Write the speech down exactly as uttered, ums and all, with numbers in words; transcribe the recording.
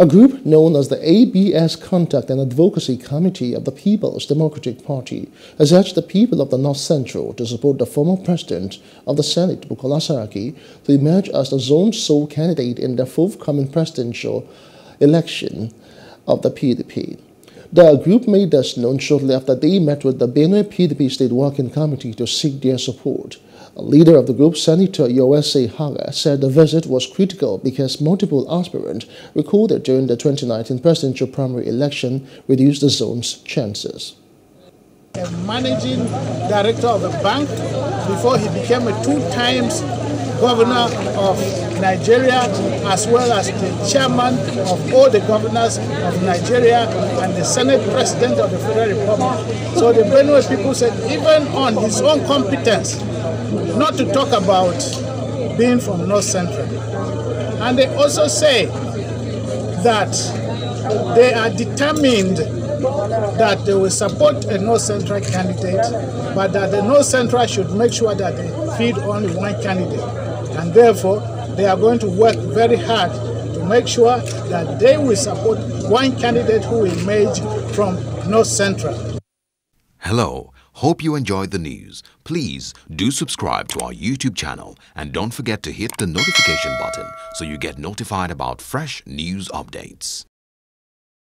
A group known as the A B S Contact and Advocacy Committee of the People's Democratic Party has urged the people of the North Central to support the former president of the Senate, Bukola Saraki, to emerge as the zone's sole candidate in the forthcoming presidential election of the P D P. The group made this known shortly after they met with the Benue P D P State Working Committee to seek their support. The leader of the group, Senator Yosei Haga, said the visit was critical because multiple aspirants recorded during the twenty nineteen presidential primary election reduced the zone's chances. A managing director of a bank before he became a two-time governor of Nigeria, as well as the chairman of all the governors of Nigeria and the Senate President of the Federal Republic. So the Benue people said even on his own competence, not to talk about being from North Central. And they also say that they are determined that they will support a North Central candidate, but that the North Central should make sure that they feed only one candidate. And therefore, they are going to work very hard to make sure that they will support one candidate who will emerge from North Central. Hello. Hope you enjoyed the news. Please do subscribe to our YouTube channel and don't forget to hit the notification button so you get notified about fresh news updates.